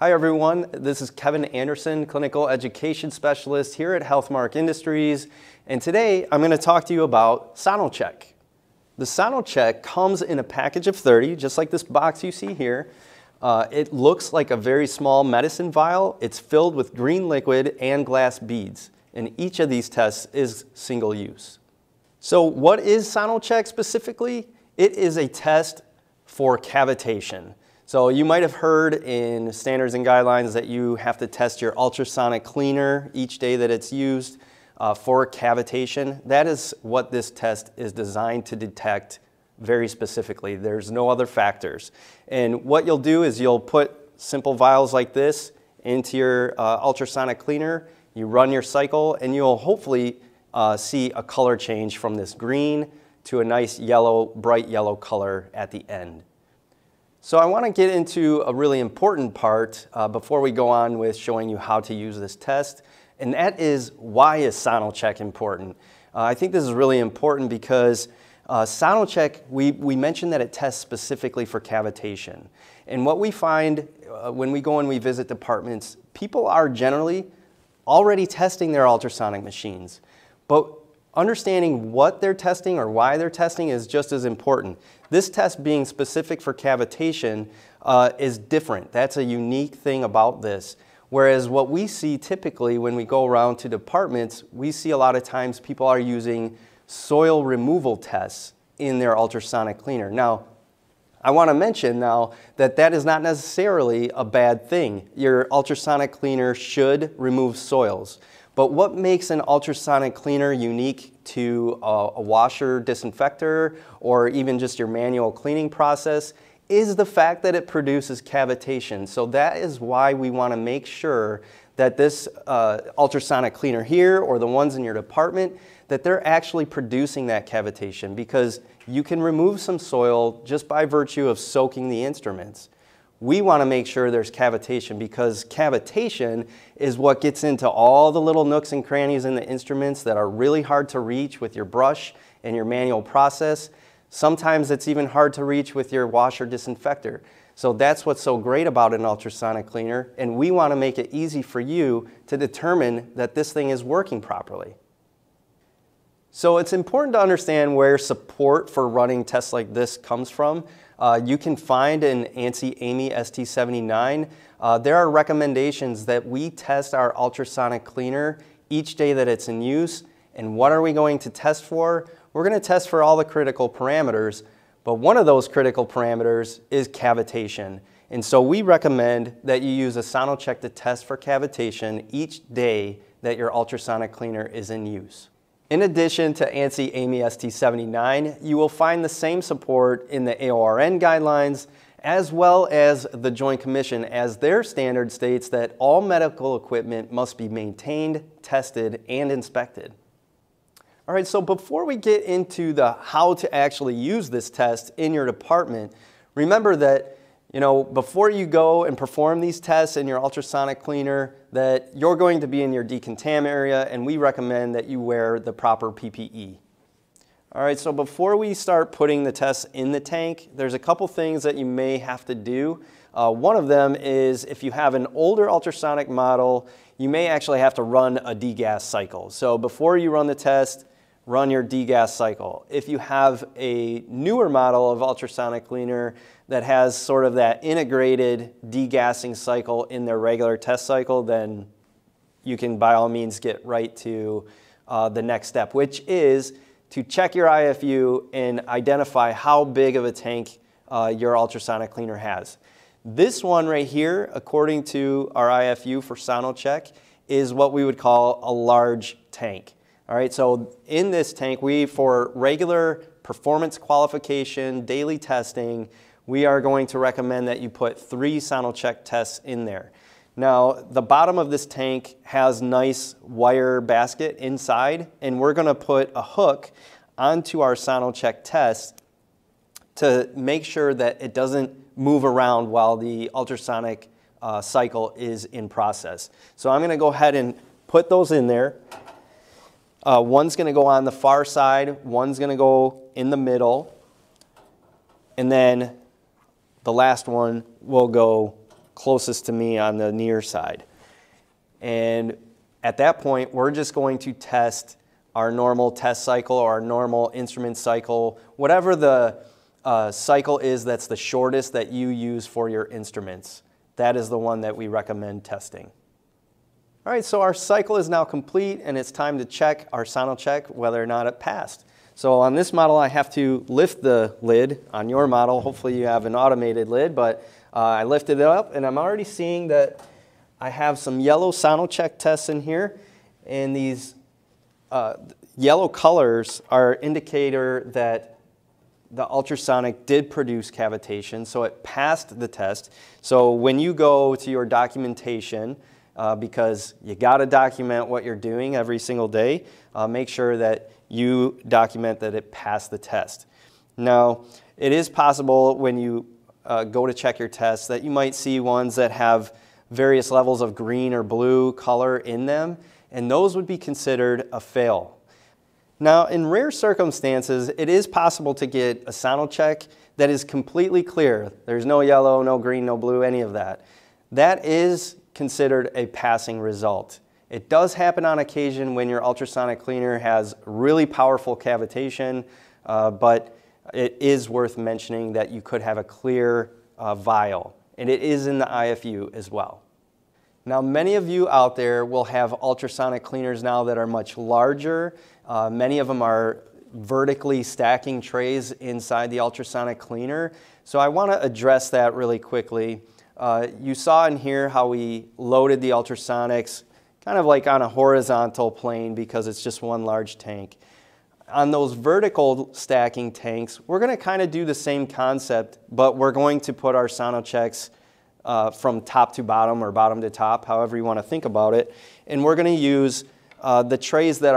Hi everyone, this is Kevin Anderson, Clinical Education Specialist here at Healthmark Industries, and today I'm going to talk to you about SonoCheck. The SonoCheck comes in a package of 30, just like this box you see here. It looks like a very small medicine vial. It's filled with green liquid and glass beads, and each of these tests is single use. So what is SonoCheck specifically? It is a test for cavitation. So you might have heard in standards and guidelines that you have to test your ultrasonic cleaner each day that it's used for cavitation. That is what this test is designed to detect very specifically. There's no other factors. And what you'll do is you'll put simple vials like this into your ultrasonic cleaner, you run your cycle, and you'll hopefully see a color change from this green to a nice yellow, bright yellow color at the end. So I want to get into a really important part before we go on with showing you how to use this test, and that is, why is SonoCheck important? I think this is really important because SonoCheck, we mentioned that it tests specifically for cavitation. And what we find when we go and we visit departments, people are generally already testing their ultrasonic machines, but understanding what they're testing or why they're testing is just as important. This test being specific for cavitation is different. That's a unique thing about this. Whereas what we see typically when we go around to departments, we see a lot of times people are using soil removal tests in their ultrasonic cleaner. Now, I want to mention now that that is not necessarily a bad thing. Your ultrasonic cleaner should remove soils. But what makes an ultrasonic cleaner unique to a washer, disinfector, or even just your manual cleaning process is the fact that it produces cavitation. So that is why we want to make sure that this ultrasonic cleaner here, or the ones in your department, that they're actually producing that cavitation, because you can remove some soil just by virtue of soaking the instruments. We want to make sure there's cavitation, because cavitation is what gets into all the little nooks and crannies in the instruments that are really hard to reach with your brush and your manual process. Sometimes it's even hard to reach with your washer disinfector. So that's what's so great about an ultrasonic cleaner, and we want to make it easy for you to determine that this thing is working properly. So it's important to understand where support for running tests like this comes from. You can find in ANSI AAMI ST79, there are recommendations that we test our ultrasonic cleaner each day that it's in use. And what are we going to test for? We're going to test for all the critical parameters, but one of those critical parameters is cavitation. And so we recommend that you use a SonoCheck to test for cavitation each day that your ultrasonic cleaner is in use. In addition to ANSI AAMI ST79, you will find the same support in the AORN guidelines, as well as the Joint Commission, as their standard states that all medical equipment must be maintained, tested, and inspected. All right, so before we get into the how to actually use this test in your department, remember that, you know, before you go and perform these tests in your ultrasonic cleaner, that you're going to be in your decontam area, and we recommend that you wear the proper PPE. All right, so before we start putting the tests in the tank, there's a couple things that you may have to do. One of them is, if you have an older ultrasonic model, you may actually have to run a degas cycle. So before you run the test, run your degas cycle. If you have a newer model of ultrasonic cleaner that has sort of that integrated degassing cycle in their regular test cycle, then you can by all means get right to the next step, which is to check your IFU and identify how big of a tank your ultrasonic cleaner has. This one right here, according to our IFU for SonoCheck, is what we would call a large tank. All right, so in this tank, we, for regular performance qualification, daily testing, we are going to recommend that you put 3 SonoCheck tests in there. Now, the bottom of this tank has nice wire basket inside, and we're gonna put a hook onto our SonoCheck test to make sure that it doesn't move around while the ultrasonic cycle is in process. So I'm gonna go ahead and put those in there. One's going to go on the far side, one's going to go in the middle, and then the last one will go closest to me on the near side. And at that point, we're just going to test our normal test cycle or our normal instrument cycle, whatever the cycle is that's the shortest that you use for your instruments. That is the one that we recommend testing. All right, so our cycle is now complete, and it's time to check our SonoCheck whether or not it passed. So on this model, I have to lift the lid. On your model, hopefully you have an automated lid, but I lifted it up, and I'm already seeing that I have some yellow SonoCheck tests in here, and these yellow colors are indicator that the ultrasonic did produce cavitation, so it passed the test. So when you go to your documentation, because you gotta document what you're doing every single day, make sure that you document that it passed the test. Now, it is possible when you go to check your tests that you might see ones that have various levels of green or blue color in them, and those would be considered a fail. Now, in rare circumstances, it is possible to get a SonoCheck that is completely clear. There's no yellow, no green, no blue, any of that. That is considered a passing result. It does happen on occasion when your ultrasonic cleaner has really powerful cavitation, but it is worth mentioning that you could have a clear vial, and it is in the IFU as well. Now, many of you out there will have ultrasonic cleaners now that are much larger. Many of them are vertically stacking trays inside the ultrasonic cleaner. So I want to address that really quickly. You saw in here how we loaded the ultrasonics kind of like on a horizontal plane because it's just one large tank. On those vertical stacking tanks, we're going to kind of do the same concept, but we're going to put our SonoChecks from top to bottom or bottom to top, however you want to think about it. And we're going to use the trays that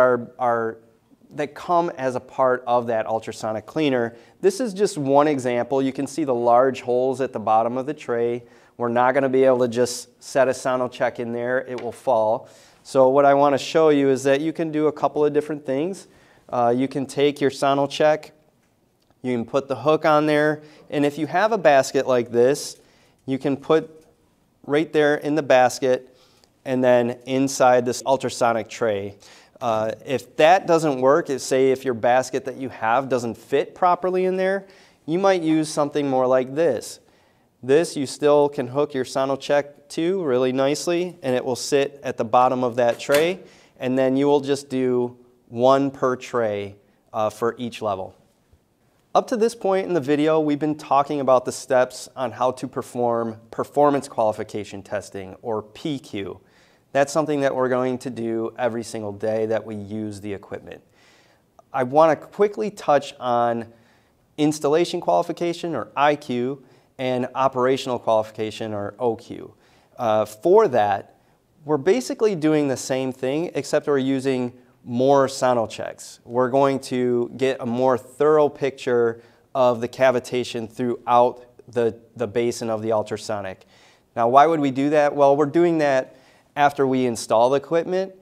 that come as a part of that ultrasonic cleaner. This is just one example. You can see the large holes at the bottom of the tray. We're not going to be able to just set a SonoCheck in there. It will fall. So what I want to show you is that you can do a couple of different things. You can take your SonoCheck. You can put the hook on there. And if you have a basket like this, you can put right there in the basket and then inside this ultrasonic tray. If that doesn't work, say if your basket that you have doesn't fit properly in there, you might use something more like this. This you still can hook your SonoCheck to really nicely, and it will sit at the bottom of that tray, and then you will just do one per tray for each level. Up to this point in the video, we've been talking about the steps on how to perform performance qualification testing, or PQ. That's something that we're going to do every single day that we use the equipment. I want to quickly touch on installation qualification, or IQ, and operational qualification, or OQ. For that, we're basically doing the same thing, except we're using more SonoChecks. We're going to get a more thorough picture of the cavitation throughout the basin of the ultrasonic. Now, why would we do that? Well, we're doing that after we install the equipment.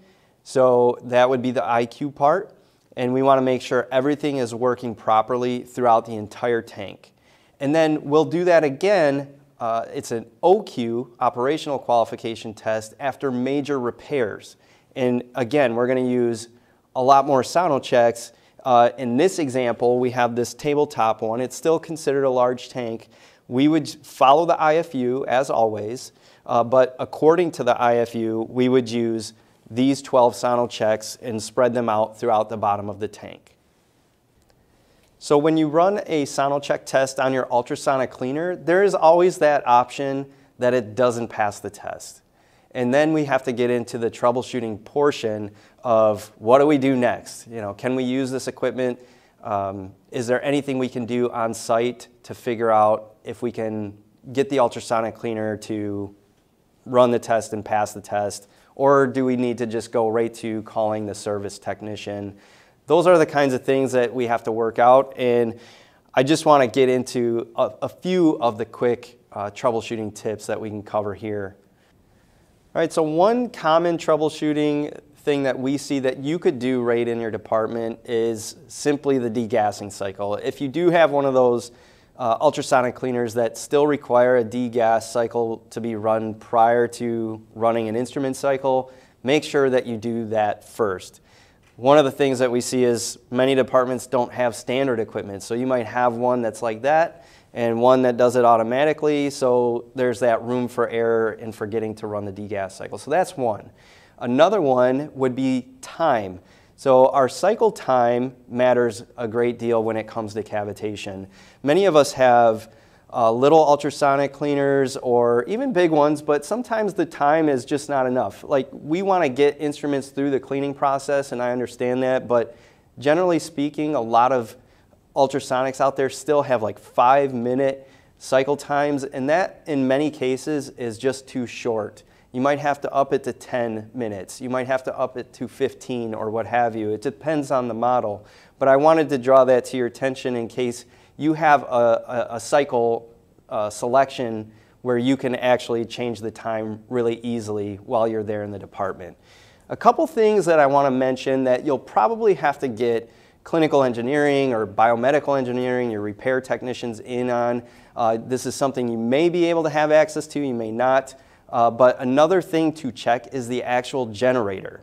So that would be the IQ part. And we want to make sure everything is working properly throughout the entire tank. And then we'll do that again. It's an OQ, operational qualification test, after major repairs. And again, we're going to use a lot more SonoChecks. In this example, we have this tabletop one. It's still considered a large tank. We would follow the IFU as always, but according to the IFU, we would use these 12 SonoChecks and spread them out throughout the bottom of the tank. So when you run a SonoCheck test on your ultrasonic cleaner, there is always that option that it doesn't pass the test. And then we have to get into the troubleshooting portion of what do we do next? You know, can we use this equipment? Is there anything we can do on site to figure out if we can get the ultrasonic cleaner to run the test and pass the test? Or do we need to just go right to calling the service technician? Those are the kinds of things that we have to work out. And I just want to get into a few of the quick troubleshooting tips that we can cover here. All right, so one common troubleshooting thing that we see that you could do right in your department is simply the degassing cycle. If you do have one of those ultrasonic cleaners that still require a degas cycle to be run prior to running an instrument cycle, make sure that you do that first. One of the things that we see is many departments don't have standard equipment. So you might have one that's like that and one that does it automatically. So there's that room for error in forgetting to run the degas cycle. So that's one. Another one would be time. So our cycle time matters a great deal when it comes to cavitation. Many of us have little ultrasonic cleaners or even big ones, but sometimes the time is just not enough. Like, we want to get instruments through the cleaning process, and I understand that, but generally speaking, a lot of ultrasonics out there still have like 5-minute cycle times, and that in many cases is just too short. You might have to up it to 10 minutes. You might have to up it to 15 or what have you. It depends on the model. But I wanted to draw that to your attention in case you have a cycle selection where you can actually change the time really easily while you're there in the department. A couple things that I want to mention that you'll probably have to get clinical engineering or biomedical engineering, your repair technicians in on. This is something you may be able to have access to, you may not. But another thing to check is the actual generator.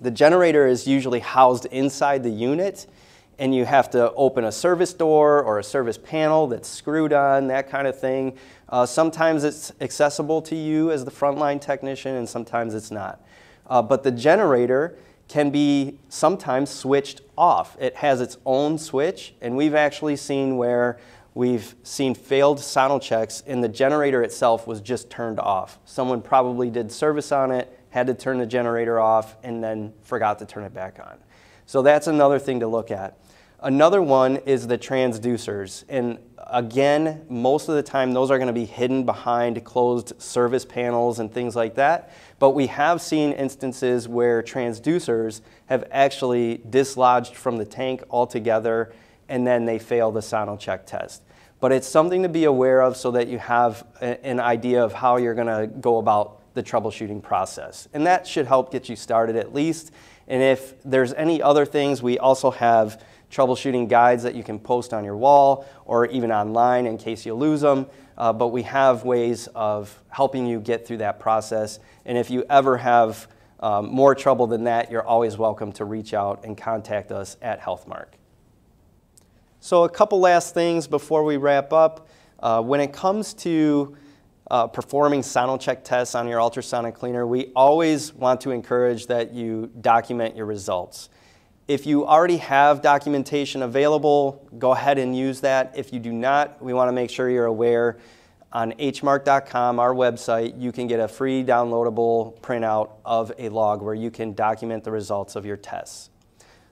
The generator is usually housed inside the unit, and you have to open a service door or a service panel that's screwed on, that kind of thing. Sometimes it's accessible to you as the frontline technician, and sometimes it's not. But the generator can be sometimes switched off. It has its own switch, and we've actually seen where we've seen failed SonoChecks and the generator itself was just turned off. Someone probably did service on it, had to turn the generator off, and then forgot to turn it back on. So that's another thing to look at. Another one is the transducers. And again, most of the time those are going to be hidden behind closed service panels and things like that. But we have seen instances where transducers have actually dislodged from the tank altogether, and then they fail the SonoCheck test. But it's something to be aware of so that you have an idea of how you're gonna go about the troubleshooting process. And that should help get you started at least. And if there's any other things, we also have troubleshooting guides that you can post on your wall or even online in case you lose them. But we have ways of helping you get through that process. And if you ever have more trouble than that, you're always welcome to reach out and contact us at Healthmark. So a couple last things before we wrap up. When it comes to performing SonoCheck tests on your ultrasonic cleaner, we always want to encourage that you document your results. If you already have documentation available, go ahead and use that. If you do not, we want to make sure you're aware. On hmark.com, our website, you can get a free downloadable printout of a log where you can document the results of your tests.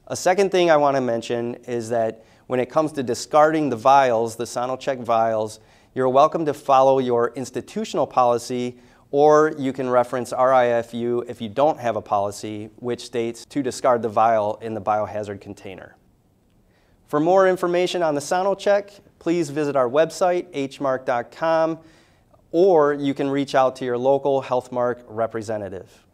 A second thing I want to mention is that when it comes to discarding the vials, the SonoCheck vials, you're welcome to follow your institutional policy, or you can reference RIFU if you don't have a policy, which states to discard the vial in the biohazard container. For more information on the SonoCheck, please visit our website, hmark.com, or you can reach out to your local Healthmark representative.